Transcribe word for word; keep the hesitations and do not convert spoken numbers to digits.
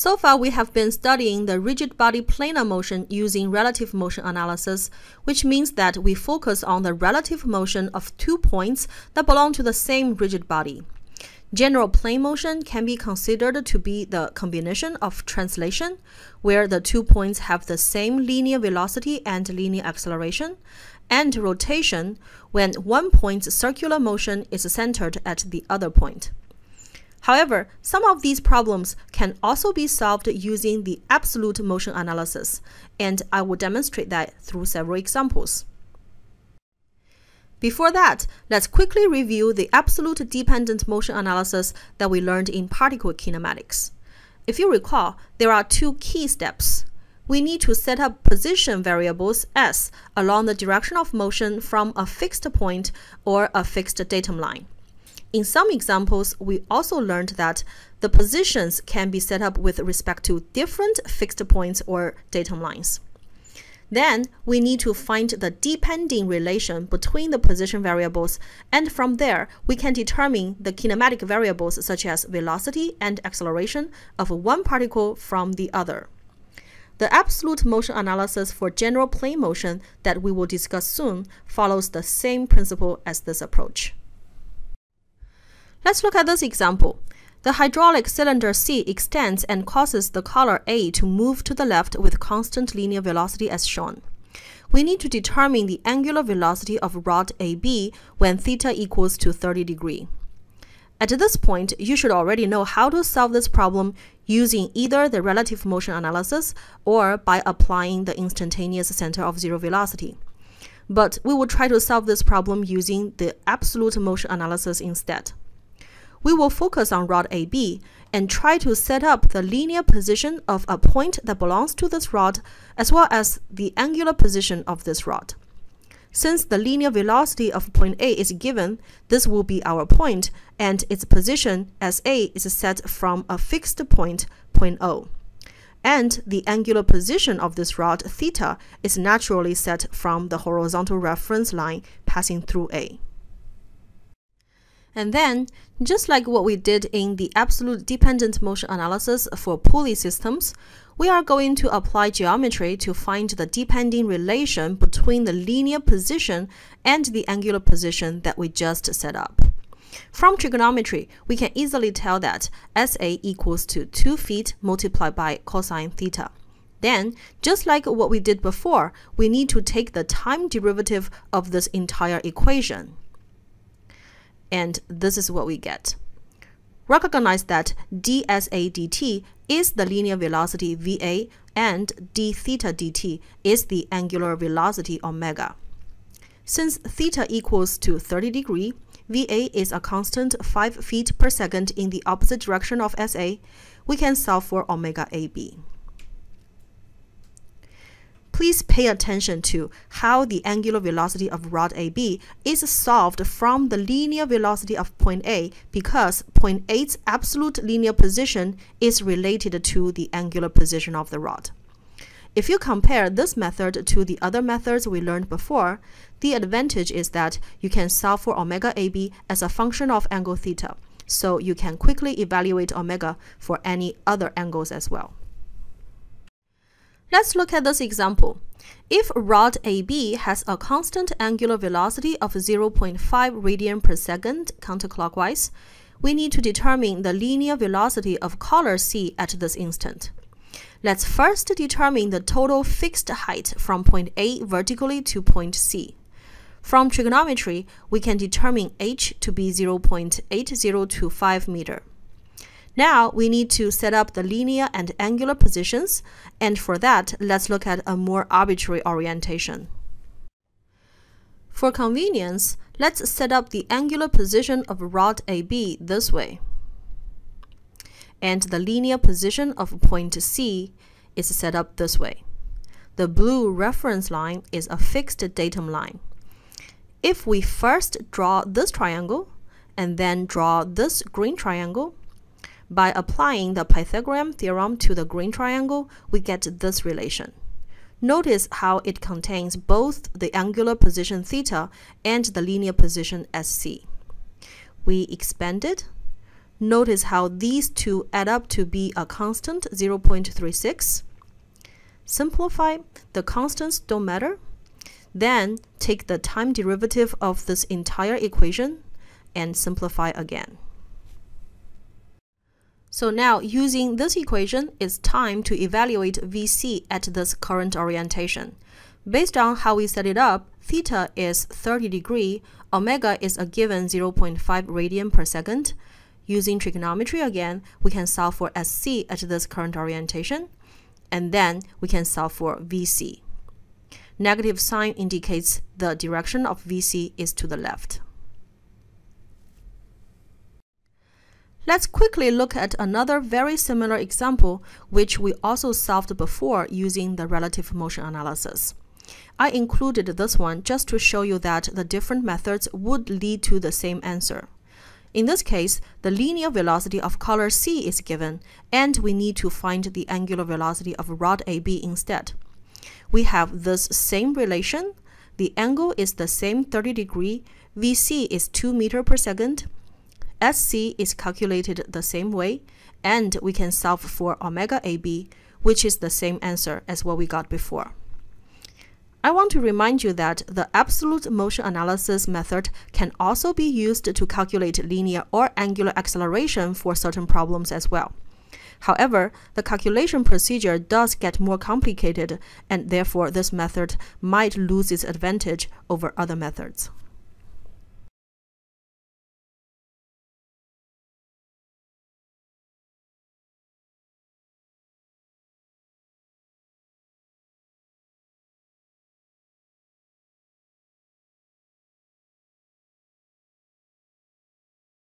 So far, we have been studying the rigid body planar motion using relative motion analysis, which means that we focus on the relative motion of two points that belong to the same rigid body. General plane motion can be considered to be the combination of translation, where the two points have the same linear velocity and linear acceleration, and rotation, when one point's circular motion is centered at the other point. However, some of these problems can also be solved using the absolute motion analysis, and I will demonstrate that through several examples. Before that, let's quickly review the absolute dependent motion analysis that we learned in particle kinematics. If you recall, there are two key steps. We need to set up position variables S along the direction of motion from a fixed point or a fixed datum line. In some examples, we also learned that the positions can be set up with respect to different fixed points or datum lines. Then, we need to find the depending relation between the position variables, and from there, we can determine the kinematic variables such as velocity and acceleration of one particle from the other. The absolute motion analysis for general plane motion that we will discuss soon follows the same principle as this approach. Let's look at this example. The hydraulic cylinder C extends and causes the collar A to move to the left with constant linear velocity as shown. We need to determine the angular velocity of rod A B when theta equals to thirty degrees. At this point, you should already know how to solve this problem using either the relative motion analysis or by applying the instantaneous center of zero velocity. But we will try to solve this problem using the absolute motion analysis instead. We will focus on rod A B and try to set up the linear position of a point that belongs to this rod as well as the angular position of this rod. Since the linear velocity of point A is given, this will be our point, and its position as A is set from a fixed point, point O. And the angular position of this rod, theta, is naturally set from the horizontal reference line passing through A. And then, just like what we did in the absolute dependent motion analysis for pulley systems, we are going to apply geometry to find the depending relation between the linear position and the angular position that we just set up. From trigonometry, we can easily tell that S A equals to two feet multiplied by cosine theta. Then, just like what we did before, we need to take the time derivative of this entire equation. And this is what we get. Recognize that dSA dt is the linear velocity V A and d theta dt is the angular velocity omega. Since theta equals to thirty degrees, V A is a constant five feet per second in the opposite direction of S A, we can solve for omega A B. Please pay attention to how the angular velocity of rod A B is solved from the linear velocity of point A, because point A's absolute linear position is related to the angular position of the rod. If you compare this method to the other methods we learned before, the advantage is that you can solve for omega A B as a function of angle theta, so you can quickly evaluate omega for any other angles as well. Let's look at this example. If rod A B has a constant angular velocity of zero point five radian per second counterclockwise, we need to determine the linear velocity of collar C at this instant. Let's first determine the total fixed height from point A vertically to point C. From trigonometry, we can determine h to be zero point eight zero two five meters. Now, we need to set up the linear and angular positions, and for that, let's look at a more arbitrary orientation. For convenience, let's set up the angular position of rod A B this way, and the linear position of point C is set up this way. The blue reference line is a fixed datum line. If we first draw this triangle, and then draw this green triangle, by applying the Pythagorean theorem to the green triangle, we get this relation. Notice how it contains both the angular position theta and the linear position S C. We expand it, Notice how these two add up to be a constant, zero point three six. Simplify, the constants don't matter. Then take the time derivative of this entire equation and simplify again. So now using this equation, it's time to evaluate V C at this current orientation. Based on how we set it up, theta is thirty degrees, omega is a given zero point five radian per second. Using trigonometry again, we can solve for S C at this current orientation, and then we can solve for V C. Negative sign indicates the direction of V C is to the left. Let's quickly look at another very similar example, which we also solved before using the relative motion analysis. I included this one just to show you that the different methods would lead to the same answer. In this case, the linear velocity of color C is given, and we need to find the angular velocity of rod A B instead. We have this same relation. The angle is the same thirty degrees, V C is two meters per second, S C is calculated the same way, and we can solve for omega A B, which is the same answer as what we got before. I want to remind you that the absolute motion analysis method can also be used to calculate linear or angular acceleration for certain problems as well. However, the calculation procedure does get more complicated, and therefore this method might lose its advantage over other methods.